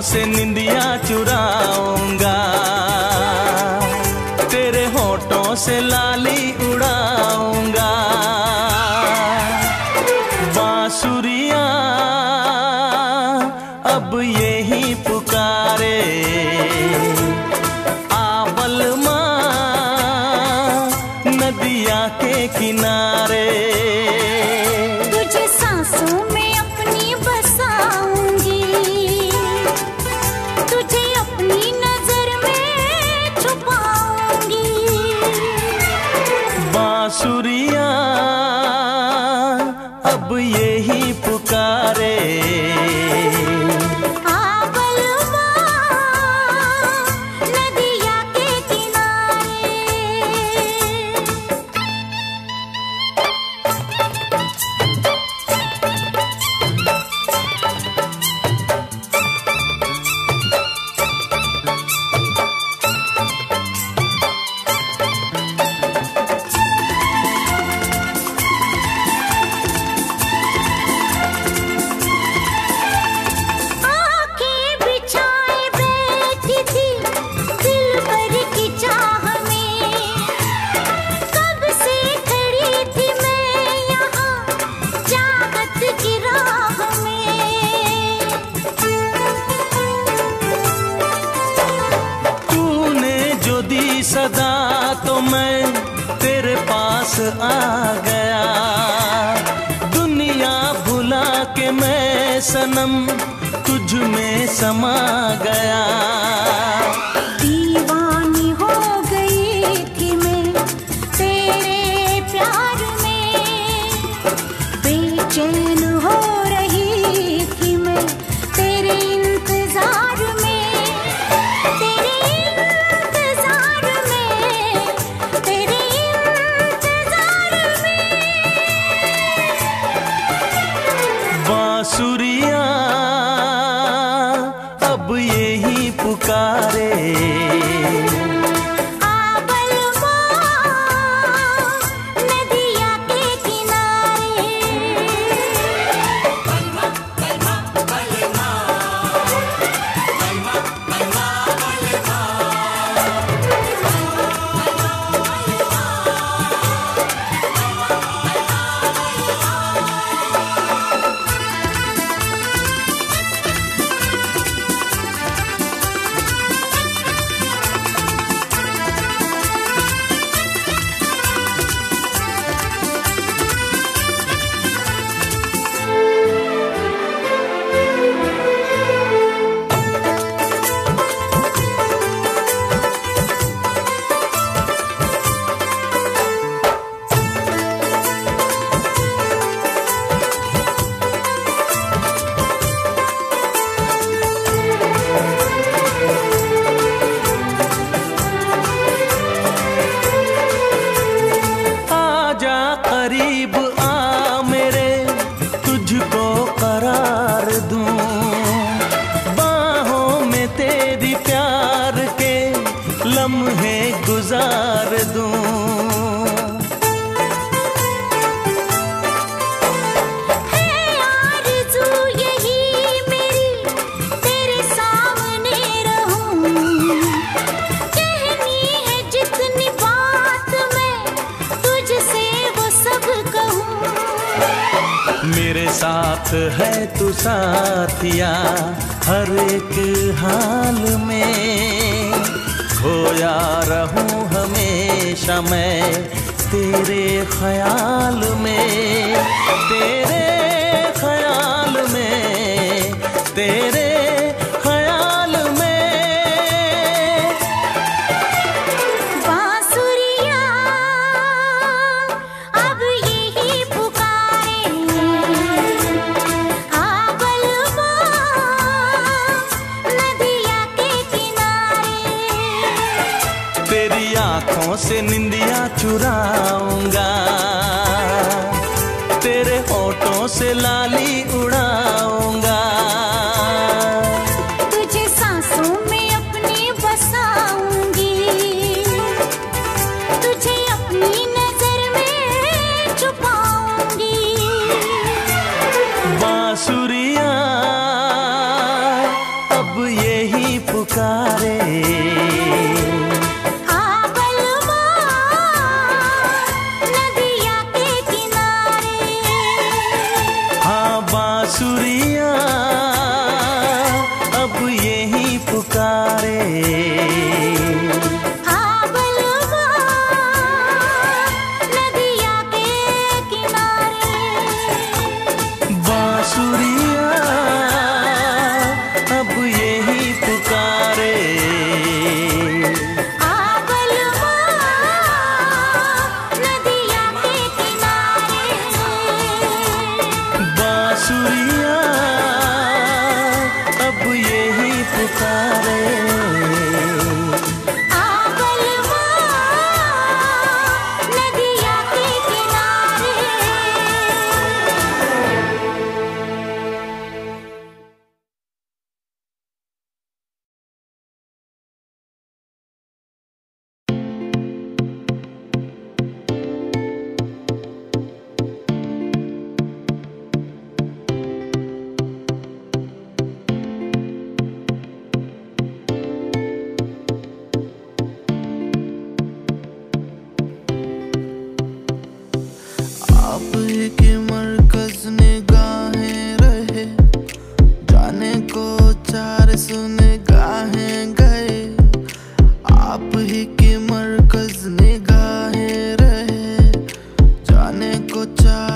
होठों से निंदिया चुराऊंगा, तेरे होठों से लाली उड़ाऊंगा। बांसुरिया अब यही पुकारे, आवल माँ नदिया के किनारे। तुझे सांसों में अपनी बसाऊंगी, तुझे अपनी नजर में छुपाऊंगी। बांसुरिया अब यही पुकारे, सदा तो मैं तेरे पास आ गया। दुनिया भुला के मैं सनम तुझ में समा गया। दीवानी हो गई थी मैं तेरे प्यार में, बेचैन हो रही थी मैं तेरे इंतजार में। बांसुरिया अब यही पुकारे, आवल माँ नदिया के किनारे। करीब आ मेरे, तुझको करार दूं। बाहों में तेरी प्यार के लम्हे गुजार दूं। है आरज़ू यही मेरी तेरे सामने रहूं। कहनी है जितनी बात मैं तुझसे कहूं। मेरे साथ है तू साथिया हर एक हाल में, खोया रहूं हमेशा मैं तेरे ख्याल में। तेरे ख्याल में, तेरे आँखों से निंदिया चुराऊंगा, तेरे होठों से लाली उड़ाऊंगा। तुझे सांसों में अपनी बसाऊंगी, तुझे अपनी नजर में छुपाऊंगी। बांसुरिया अब पुकारे। नदिया के किनारे हाँ बांसुरिया अब यही पुकारे। जाने को चाह